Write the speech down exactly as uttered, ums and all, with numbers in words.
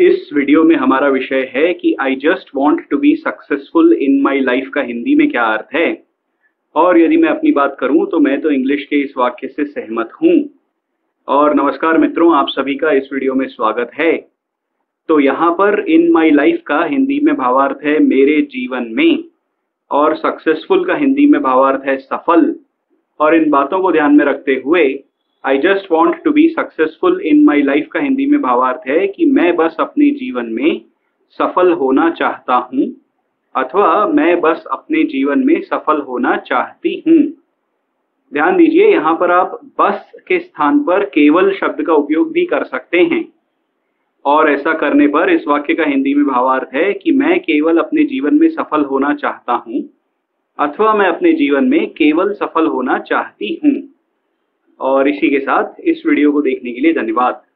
इस वीडियो में हमारा विषय है कि I just want to be successful in my life का हिंदी में क्या अर्थ है। और यदि मैं अपनी बात करूं तो मैं तो इंग्लिश के इस वाक्य से सहमत हूं। और नमस्कार मित्रों, आप सभी का इस वीडियो में स्वागत है। तो यहाँ पर इन माई लाइफ का हिंदी में भावार्थ है मेरे जीवन में, और सक्सेसफुल का हिंदी में भावार्थ है सफल। और इन बातों को ध्यान में रखते हुए I just want to be successful in my life का हिंदी में भावार्थ है कि मैं बस अपने जीवन में सफल होना चाहता हूँ, अथवा मैं बस अपने जीवन में सफल होना चाहती हूँ। ध्यान दीजिए, यहाँ पर आप बस के स्थान पर केवल शब्द का उपयोग भी कर सकते हैं। और ऐसा करने पर इस वाक्य का हिंदी में भावार्थ है कि मैं केवल अपने जीवन में सफल होना चाहता हूँ, अथवा मैं अपने जीवन में केवल सफल होना चाहती हूँ। और इसी के साथ इस वीडियो को देखने के लिए धन्यवाद।